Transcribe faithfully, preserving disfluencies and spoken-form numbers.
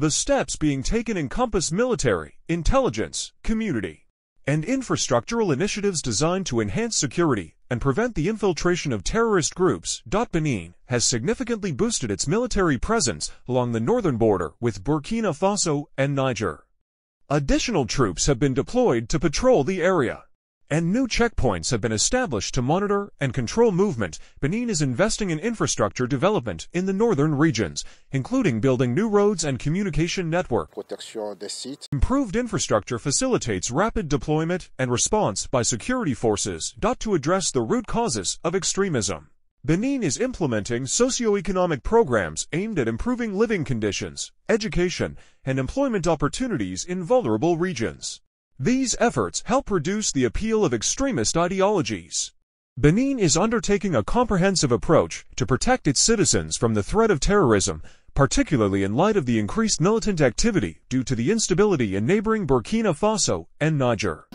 The steps being taken encompass military, intelligence, community, and infrastructural initiatives designed to enhance security and prevent the infiltration of terrorist groups. Benin has significantly boosted its military presence along the northern border with Burkina Faso and Niger. Additional troops have been deployed to patrol the area, and new checkpoints have been established to monitor and control movement. Benin is investing in infrastructure development in the northern regions, including building new roads and communication network. Improved infrastructure facilitates rapid deployment and response by security forces to address the root causes of extremism. Benin is implementing socio-economic programs aimed at improving living conditions, education, and employment opportunities in vulnerable regions. These efforts help reduce the appeal of extremist ideologies. Benin is undertaking a comprehensive approach to protect its citizens from the threat of terrorism, particularly in light of the increased militant activity due to the instability in neighboring Burkina Faso and Niger.